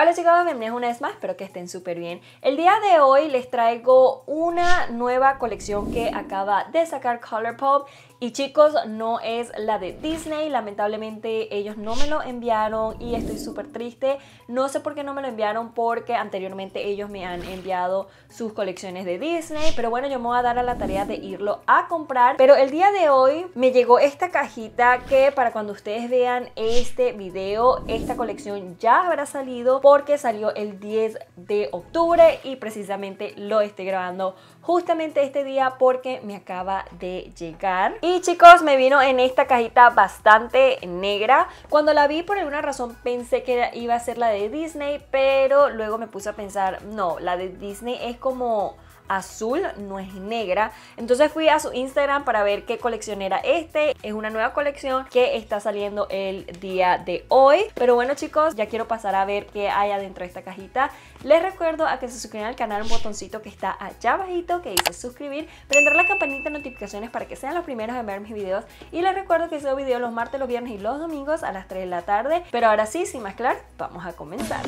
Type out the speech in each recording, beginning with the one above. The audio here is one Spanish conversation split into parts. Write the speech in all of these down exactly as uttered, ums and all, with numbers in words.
Hola chicos, bienvenidos una vez más, espero que estén súper bien. El día de hoy les traigo una nueva colección que acaba de sacar Colourpop. Y chicos, no es la de Disney, lamentablemente ellos no me lo enviaron y estoy súper triste. No sé por qué no me lo enviaron porque anteriormente ellos me han enviado sus colecciones de Disney. Pero bueno, yo me voy a dar a la tarea de irlo a comprar. Pero el día de hoy me llegó esta cajita que para cuando ustedes vean este video, esta colección ya habrá salido porque salió el diez de octubre y precisamente lo estoy grabando justamente este día porque me acaba de llegar. Y chicos, me vino en esta cajita bastante negra. Cuando la vi por alguna razón pensé que iba a ser la de Disney, pero luego me puse a pensar, no, la de Disney es como azul, no es negra. Entonces fui a su Instagram para ver qué colección era este. Es una nueva colección que está saliendo el día de hoy. Pero bueno chicos, ya quiero pasar a ver qué hay adentro de esta cajita. Les recuerdo a que se suscriban al canal, un botoncito que está allá abajito que dice suscribir, prender la campanita de notificaciones para que sean los primeros en ver mis videos. Y les recuerdo que subo videos los martes, los viernes y los domingos a las tres de la tarde. Pero ahora sí, sin más claro, vamos a comenzar.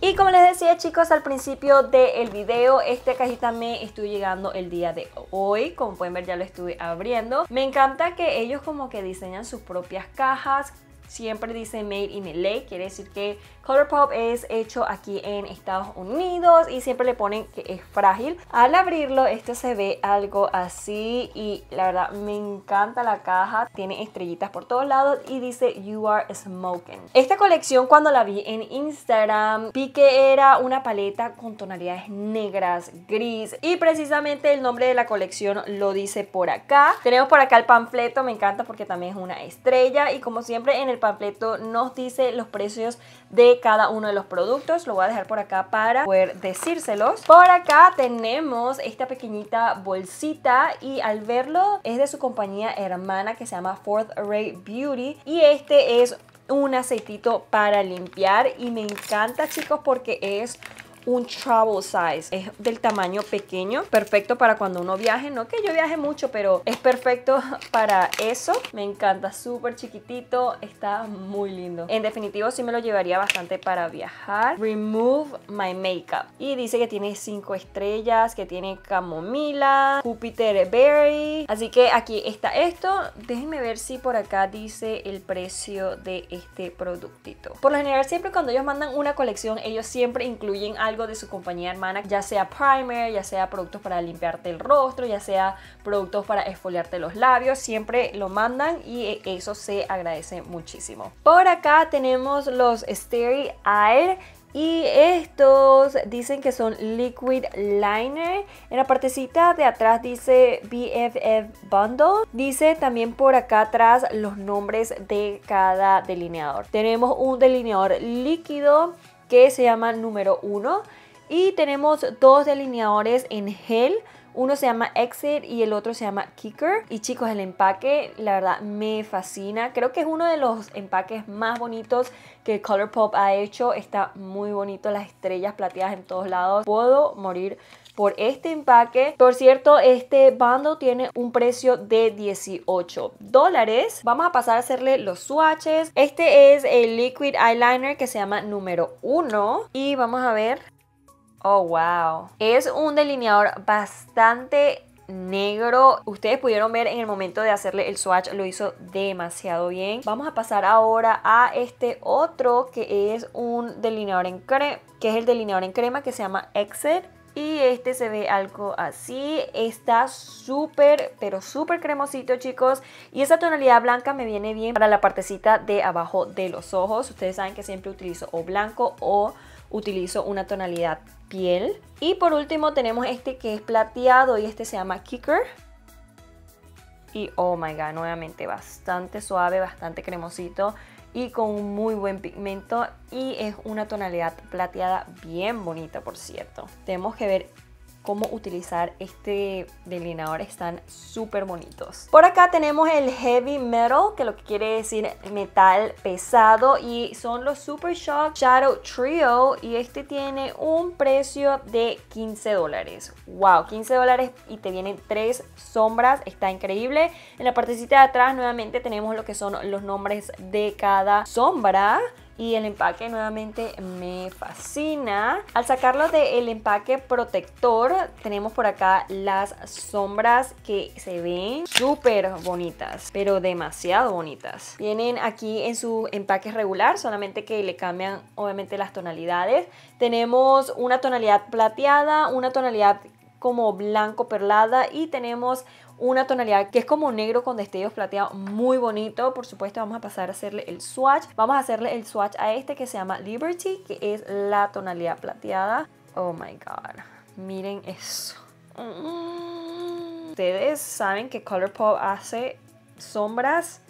Y como les decía chicos al principio del video, esta cajita me estuvo llegando el día de hoy. Como pueden ver ya lo estuve abriendo. Me encanta que ellos como que diseñan sus propias cajas. Siempre dice Made in L A, quiere decir que Colourpop es hecho aquí en Estados Unidos y siempre le ponen que es frágil. Al abrirlo esto se ve algo así y la verdad me encanta la caja. Tiene estrellitas por todos lados y dice You Are Smoking. Esta colección cuando la vi en Instagram vi que era una paleta con tonalidades negras, gris y precisamente el nombre de la colección lo dice por acá. Tenemos por acá el panfleto, me encanta porque también es una estrella y como siempre en el panfleto nos dice los precios de cada uno de los productos. Lo voy a dejar por acá para poder decírselos. Por acá tenemos esta pequeñita bolsita y al verlo es de su compañía hermana que se llama Fourth Ray Beauty y este es un aceitito para limpiar y me encanta chicos porque es un travel size, es del tamaño pequeño, perfecto para cuando uno viaje, no que yo viaje mucho, pero es perfecto para eso. Me encanta, súper chiquitito, está muy lindo. En definitivo sí me lo llevaría bastante para viajar. Remove my makeup. Y dice que tiene cinco estrellas, que tiene camomila, Jupiter Berry. Así que aquí está esto. Déjenme ver si por acá dice el precio de este productito. Por lo general siempre cuando ellos mandan una colección, ellos siempre incluyen algo de su compañía hermana, ya sea primer, ya sea productos para limpiarte el rostro, ya sea productos para exfoliarte los labios, siempre lo mandan y eso se agradece muchísimo. Por acá tenemos los Stereo Eyre y estos dicen que son liquid liner. En la partecita de atrás dice B F F Bundle. Dice también por acá atrás los nombres de cada delineador. Tenemos un delineador líquido que se llama número uno y tenemos dos delineadores en gel. Uno se llama Exit y el otro se llama Kicker. Y chicos, el empaque la verdad me fascina. Creo que es uno de los empaques más bonitos que Colourpop ha hecho. Está muy bonito, las estrellas plateadas en todos lados. Puedo morir por este empaque. Por cierto, este bundle tiene un precio de dieciocho dólares. Vamos a pasar a hacerle los swatches. Este es el liquid eyeliner que se llama número uno. Y vamos a ver. Oh, wow. Es un delineador bastante negro. Ustedes pudieron ver en el momento de hacerle el swatch, lo hizo demasiado bien. Vamos a pasar ahora a este otro que es un delineador en crema, que es el delineador en crema que se llama Exit. Y este se ve algo así, está súper, pero súper cremosito chicos. Y esa tonalidad blanca me viene bien para la partecita de abajo de los ojos. Ustedes saben que siempre utilizo o blanco o utilizo una tonalidad piel. Y por último tenemos este que es plateado y este se llama Kicker. Y oh my god, nuevamente bastante suave, bastante cremosito y con un muy buen pigmento y es una tonalidad plateada bien bonita por cierto. Tenemos que ver cómo utilizar este delineador, están súper bonitos. Por acá tenemos el Heavy Metal, que lo que quiere decir metal pesado, y son los Super Shock Shadow Trio, y este tiene un precio de quince dólares. Wow, quince dólares, y te vienen tres sombras, está increíble. En la partecita de atrás nuevamente tenemos lo que son los nombres de cada sombra. Y el empaque nuevamente me fascina. Al sacarlo del empaque protector, tenemos por acá las sombras que se ven súper bonitas, pero demasiado bonitas. Vienen aquí en su empaque regular, solamente que le cambian obviamente las tonalidades. Tenemos una tonalidad plateada, una tonalidad como blanco perlada y tenemos una tonalidad que es como negro con destellos plateados, muy bonito. Por supuesto vamos a pasar a hacerle el swatch. Vamos a hacerle el swatch a este que se llama Liberty, que es la tonalidad plateada. Oh my god, miren eso. Ustedes saben que Colourpop hace sombras,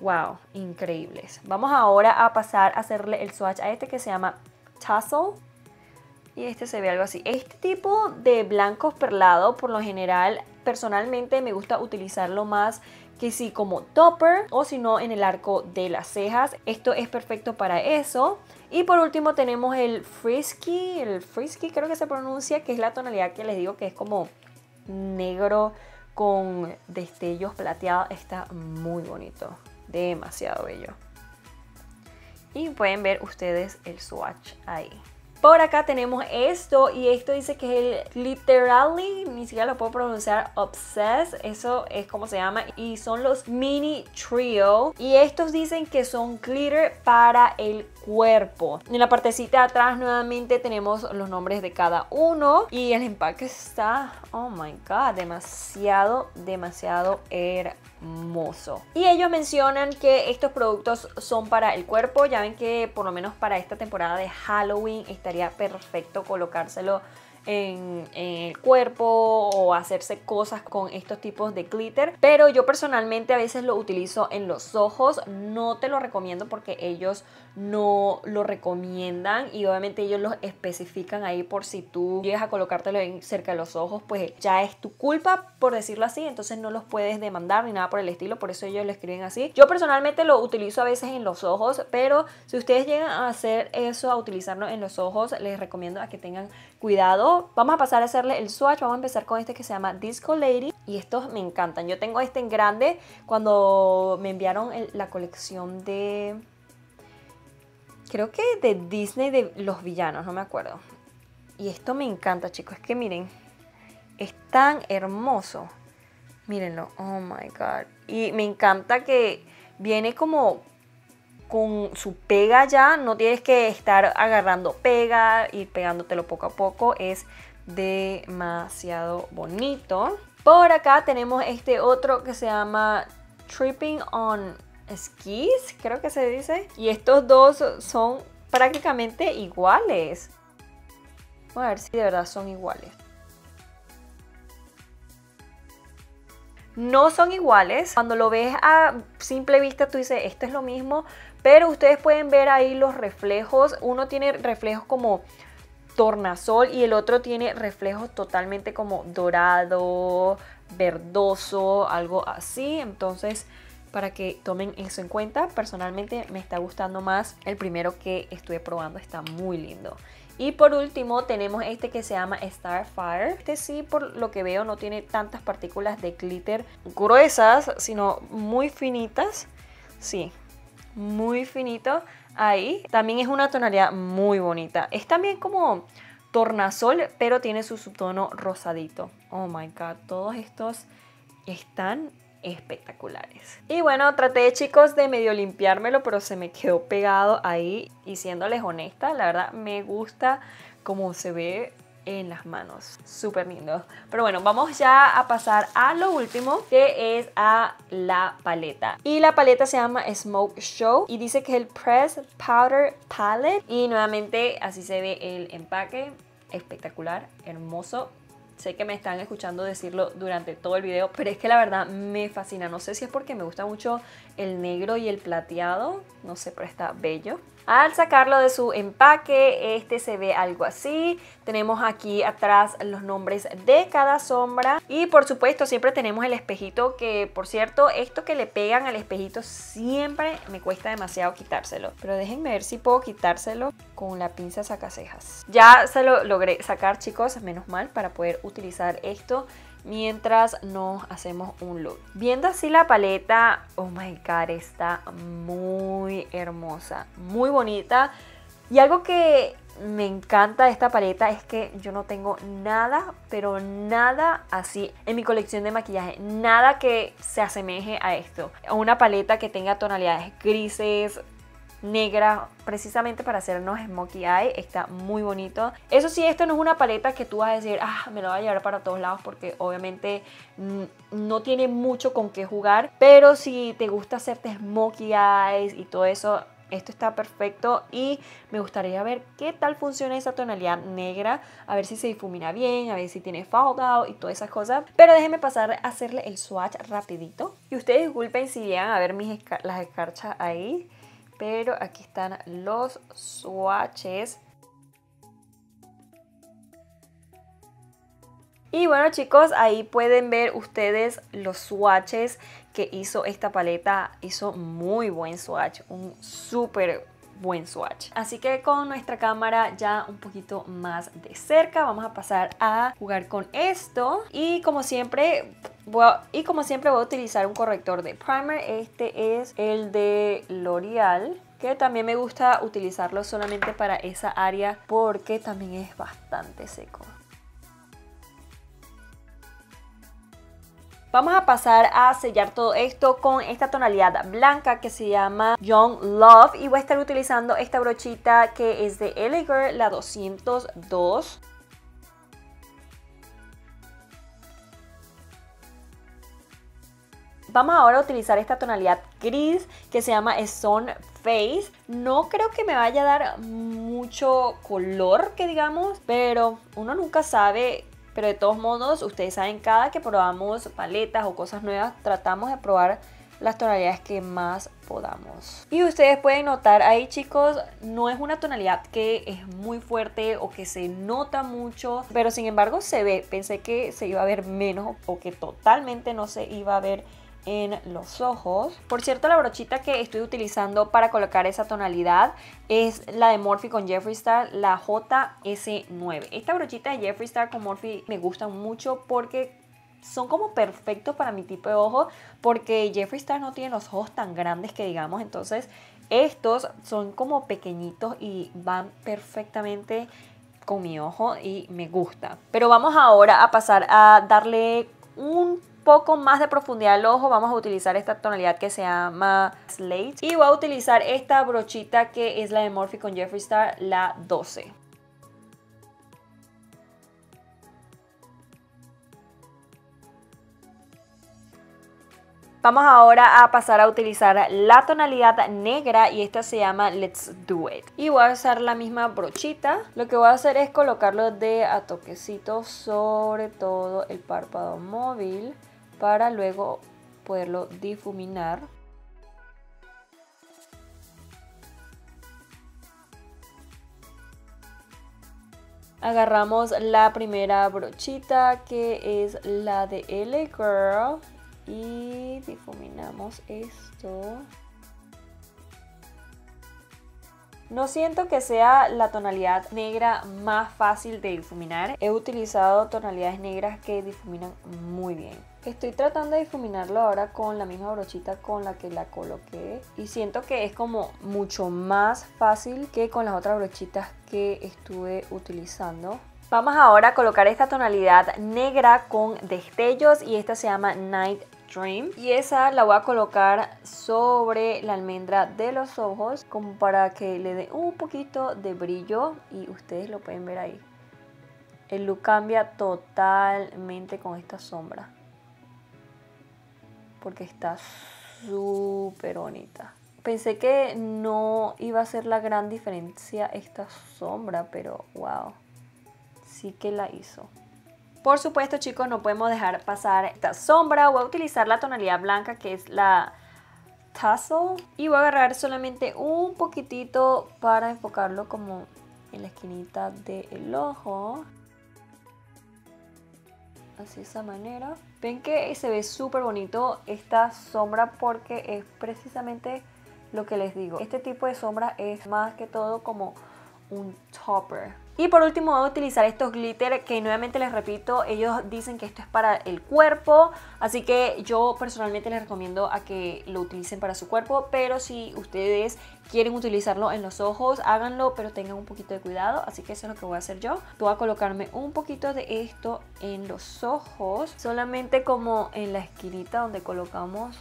wow, increíbles. Vamos ahora a pasar a hacerle el swatch a este que se llama Tassel. Y este se ve algo así. Este tipo de blancos perlado, por lo general, personalmente me gusta utilizarlo más que si como topper o si no en el arco de las cejas. Esto es perfecto para eso. Y por último tenemos el Frisky, el Frisky creo que se pronuncia, que es la tonalidad que les digo que es como negro con destellos plateados. Está muy bonito, demasiado bello. Y pueden ver ustedes el swatch ahí. Por acá tenemos esto, y esto dice que es el Literally, ni siquiera lo puedo pronunciar, Obsessed, eso es como se llama, y son los Mini Trio, y estos dicen que son glitter para el cuerpo. En la partecita de atrás nuevamente tenemos los nombres de cada uno, y el empaque está, oh my god, demasiado, demasiado hermoso. Y ellos mencionan que estos productos son para el cuerpo. Ya ven que por lo menos para esta temporada de Halloween estaría perfecto colocárselo en, en el cuerpo o hacerse cosas con estos tipos de glitter, pero yo personalmente a veces lo utilizo en los ojos. No te lo recomiendo porque ellos no lo recomiendan, y obviamente ellos los especifican ahí por si tú llegas a colocártelo en, cerca de los ojos, pues ya es tu culpa, por decirlo así. Entonces no los puedes demandar ni nada por el estilo, por eso ellos lo escriben así. Yo personalmente lo utilizo a veces en los ojos, pero si ustedes llegan a hacer eso, a utilizarlo en los ojos, les recomiendo a que tengan cuidado. Vamos a pasar a hacerle el swatch. Vamos a empezar con este que se llama Disco Lady, y estos me encantan. Yo tengo este en grande cuando me enviaron el, la colección de, creo que de Disney, de los villanos, no me acuerdo. Y esto me encanta, chicos, es que miren, es tan hermoso, mírenlo, oh my god. Y me encanta que viene como con su pega ya, no tienes que estar agarrando pega y pegándotelo poco a poco, es demasiado bonito. Por acá tenemos este otro que se llama Tripping on Skis, creo que se dice, y estos dos son prácticamente iguales. Vamos a ver si de verdad son iguales. No son iguales. Cuando lo ves a simple vista tú dices, esto es lo mismo, pero ustedes pueden ver ahí los reflejos. Uno tiene reflejos como tornasol y el otro tiene reflejos totalmente como dorado, verdoso, algo así. Entonces, para que tomen eso en cuenta, personalmente me está gustando más el primero que estuve probando, está muy lindo. Y por último tenemos este que se llama Starfire. Este sí, por lo que veo, no tiene tantas partículas de glitter gruesas, sino muy finitas. Sí, muy finito ahí. También es una tonalidad muy bonita. Es también como tornasol, pero tiene su subtono rosadito. Oh my god, todos estos están espectaculares. Y bueno, traté, chicos, de medio limpiármelo, pero se me quedó pegado ahí. Y siéndoles honesta, la verdad me gusta cómo se ve en las manos, súper lindo. Pero bueno, vamos ya a pasar a lo último, que es a la paleta. Y la paleta se llama Smoke Show y dice que es el Pressed Powder Palette. Y nuevamente así se ve el empaque, espectacular, hermoso. Sé que me están escuchando decirlo durante todo el video, pero es que la verdad me fascina. No sé si es porque me gusta mucho el negro y el plateado, no sé, pero está bello. Al sacarlo de su empaque, este se ve algo así. Tenemos aquí atrás los nombres de cada sombra. Y por supuesto siempre tenemos el espejito, que por cierto, esto que le pegan al espejito siempre me cuesta demasiado quitárselo. Pero déjenme ver si puedo quitárselo con la pinza sacacejas. Ya se lo logré sacar, chicos, menos mal, para poder utilizar esto mientras nos hacemos un look. Viendo así la paleta, oh my god, está muy hermosa, muy bonita. Y algo que me encanta de esta paleta es que yo no tengo nada, pero nada así en mi colección de maquillaje. Nada que se asemeje a esto. A una paleta que tenga tonalidades grises, negra, precisamente para hacernos smokey eye. Está muy bonito. Eso sí, esto no es una paleta que tú vas a decir, ah, me lo voy a llevar para todos lados, porque obviamente no tiene mucho con qué jugar. Pero si te gusta hacerte smokey eyes y todo eso, esto está perfecto. Y me gustaría ver qué tal funciona esa tonalidad negra, a ver si se difumina bien, a ver si tiene fallout y todas esas cosas. Pero déjenme pasar a hacerle el swatch rapidito. Y ustedes disculpen si llegan a ver mis escar las escarchas ahí, pero aquí están los swatches. Y bueno, chicos, ahí pueden ver ustedes los swatches que hizo esta paleta. Hizo muy buen swatch, un súper buen swatch. Así que con nuestra cámara ya un poquito más de cerca, vamos a pasar a jugar con esto. Y como siempre... A, y como siempre voy a utilizar un corrector de primer. Este es el de L'Oreal, que también me gusta utilizarlo solamente para esa área, porque también es bastante seco. Vamos a pasar a sellar todo esto con esta tonalidad blanca que se llama Young Love. Y voy a estar utilizando esta brochita que es de L A. Girl, la doscientos dos. Vamos ahora a utilizar esta tonalidad gris que se llama Stone Face. No creo que me vaya a dar mucho color, que digamos, pero uno nunca sabe. Pero de todos modos, ustedes saben, cada que probamos paletas o cosas nuevas, tratamos de probar las tonalidades que más podamos. Y ustedes pueden notar ahí, chicos, no es una tonalidad que es muy fuerte o que se nota mucho, pero sin embargo se ve. Pensé que se iba a ver menos o que totalmente no se iba a ver en los ojos. Por cierto, la brochita que estoy utilizando para colocar esa tonalidad es la de Morphe con Jeffree Star, la J S nueve. Esta brochita de Jeffree Star con Morphe me gusta mucho porque son como perfectos para mi tipo de ojo, porque Jeffree Star no tiene los ojos tan grandes, que digamos. Entonces estos son como pequeñitos y van perfectamente con mi ojo y me gusta. Pero vamos ahora a pasar a darle un poco más de profundidad al ojo. Vamos a utilizar esta tonalidad que se llama Slate y voy a utilizar esta brochita que es la de Morphe con Jeffree Star, la doce. Vamos ahora a pasar a utilizar la tonalidad negra y esta se llama Let's Do It. Y voy a usar la misma brochita. Lo que voy a hacer es colocarlo de a toquecitos, sobre todo el párpado móvil, para luego poderlo difuminar. Agarramos la primera brochita que es la de L A. Girl y difuminamos esto. No siento que sea la tonalidad negra más fácil de difuminar. He utilizado tonalidades negras que difuminan muy bien. Estoy tratando de difuminarlo ahora con la misma brochita con la que la coloqué. Y siento que es como mucho más fácil que con las otras brochitas que estuve utilizando. Vamos ahora a colocar esta tonalidad negra con destellos y esta se llama Night Dream. Y esa la voy a colocar sobre la almendra de los ojos, como para que le dé un poquito de brillo. Y ustedes lo pueden ver ahí. El look cambia totalmente con esta sombra, porque está súper bonita. Pensé que no iba a hacer la gran diferencia esta sombra, pero wow, sí que la hizo. Por supuesto, chicos, no podemos dejar pasar esta sombra. Voy a utilizar la tonalidad blanca que es la Tassel. Y voy a agarrar solamente un poquitito para enfocarlo como en la esquinita del ojo. Así de esa manera. Ven que se ve súper bonito esta sombra porque es precisamente lo que les digo. Este tipo de sombra es más que todo como un topper. Y por último voy a utilizar estos glitter que nuevamente les repito, ellos dicen que esto es para el cuerpo, así que yo personalmente les recomiendo a que lo utilicen para su cuerpo, pero si ustedes quieren utilizarlo en los ojos, háganlo, pero tengan un poquito de cuidado, así que eso es lo que voy a hacer yo. Voy a colocarme un poquito de esto en los ojos, solamente como en la esquinita donde colocamos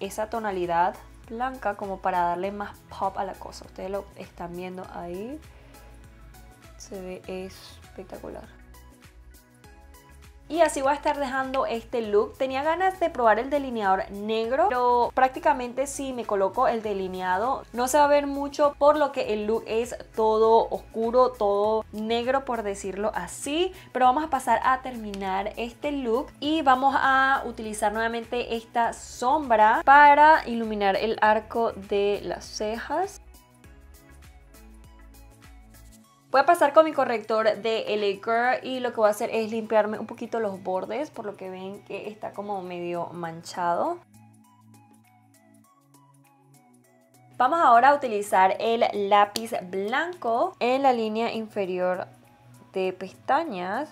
esa tonalidad blanca como para darle más pop a la cosa. Ustedes lo están viendo ahí. Se ve espectacular. Y así voy a estar dejando este look. Tenía ganas de probar el delineador negro, pero prácticamente si me coloco el delineado no se va a ver mucho, por lo que el look es todo oscuro, todo negro por decirlo así. Pero vamos a pasar a terminar este look y vamos a utilizar nuevamente esta sombra para iluminar el arco de las cejas. Voy a pasar con mi corrector de L A Girl y lo que voy a hacer es limpiarme un poquito los bordes, por lo que ven que está como medio manchado. Vamos ahora a utilizar el lápiz blanco en la línea inferior de pestañas.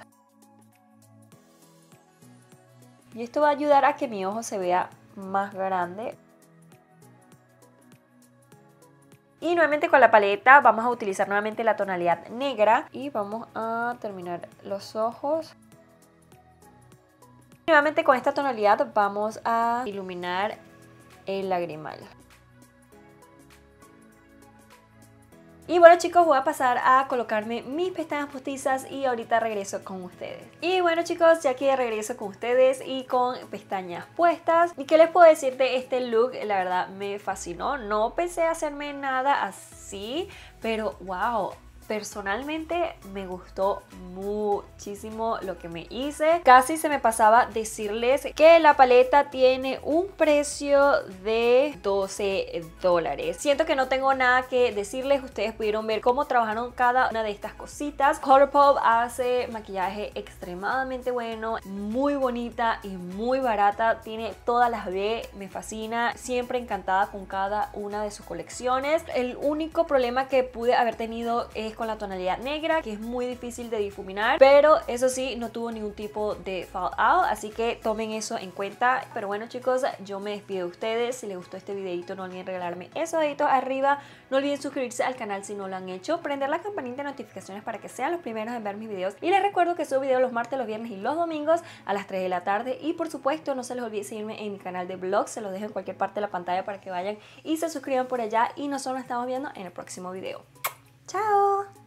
Y esto va a ayudar a que mi ojo se vea más grande. Y nuevamente con la paleta vamos a utilizar nuevamente la tonalidad negra y vamos a terminar los ojos. Y nuevamente con esta tonalidad vamos a iluminar el lagrimal. Y bueno chicos, voy a pasar a colocarme mis pestañas postizas y ahorita regreso con ustedes. Y bueno chicos, ya que regreso con ustedes y con pestañas puestas. ¿Y qué les puedo decir de este look? La verdad me fascinó, no pensé hacerme nada así, pero wow. Personalmente me gustó muchísimo lo que me hice. Casi se me pasaba decirles que la paleta tiene un precio de doce dólares. Siento que no tengo nada que decirles. Ustedes pudieron ver cómo trabajaron cada una de estas cositas. Colourpop hace maquillaje extremadamente bueno, muy bonita y muy barata. Tiene todas las B, me fascina. Siempre encantada con cada una de sus colecciones. El único problema que pude haber tenido es con la tonalidad negra, que es muy difícil de difuminar, pero eso sí, no tuvo ningún tipo de fallout, así que tomen eso en cuenta. Pero bueno chicos, yo me despido de ustedes. Si les gustó este videito, no olviden regalarme esos deditos arriba, no olviden suscribirse al canal si no lo han hecho, prender la campanita de notificaciones para que sean los primeros en ver mis videos, y les recuerdo que subo videos los martes, los viernes y los domingos a las tres de la tarde, y por supuesto no se les olvide seguirme en mi canal de vlogs, se los dejo en cualquier parte de la pantalla para que vayan y se suscriban por allá, y nosotros nos estamos viendo en el próximo video. ¡Chao!